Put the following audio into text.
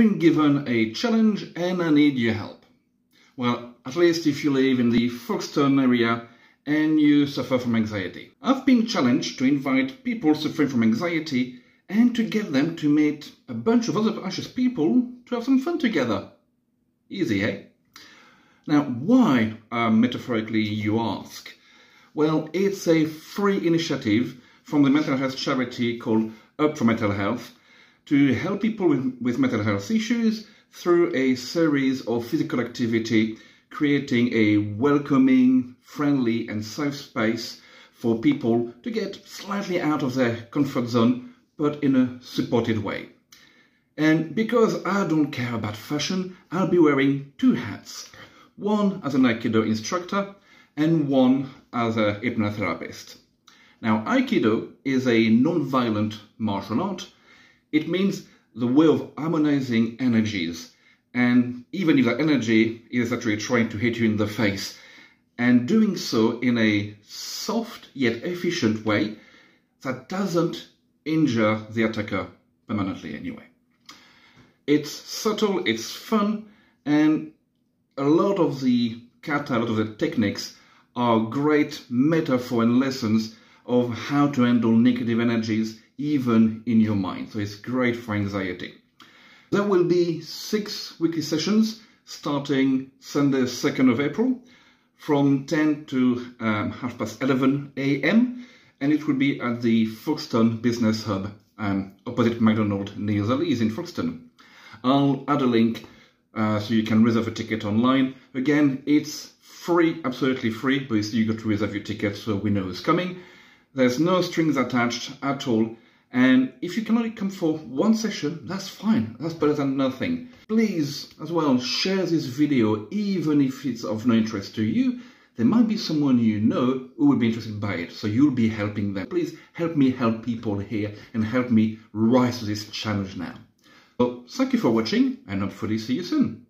been given a challenge and I need your help. Well, at least if you live in the Folkestone area and you suffer from anxiety. I've been challenged to invite people suffering from anxiety and to get them to meet a bunch of other anxious people to have some fun together. Easy, eh? Now, why, metaphorically, you ask? Well, it's a free initiative from the mental health charity called Up for Mental Health to help people with mental health issues through a series of physical activity, creating a welcoming, friendly and safe space for people to get slightly out of their comfort zone, but in a supported way. And because I don't care about fashion, I'll be wearing two hats. One as an Aikido instructor and one as a hypnotherapist. Now, Aikido is a non-violent martial art. It means the way of harmonizing energies. And even if that energy is actually trying to hit you in the face, and doing so in a soft yet efficient way that doesn't injure the attacker permanently anyway. It's subtle, it's fun, and a lot of the kata, a lot of the techniques are great metaphor and lessons of how to handle negative energies even in your mind. So it's great for anxiety. There will be 6 weekly sessions starting Sunday 2nd of April from 10 to 11:30 a.m. and it will be at the Folkestone Business Hub opposite McDonald's near the Lees in Folkestone. I'll add a link so you can reserve a ticket online. Again, it's free, absolutely free, but you got to reserve your ticket so we know who's coming. There's no strings attached at all. And if you can only come for one session, that's fine. That's better than nothing. Please, as well, share this video, even if it's of no interest to you. There might be someone you know who would be interested by it, so you'll be helping them. Please help me help people here and help me rise to this challenge now. So, thank you for watching and hopefully see you soon.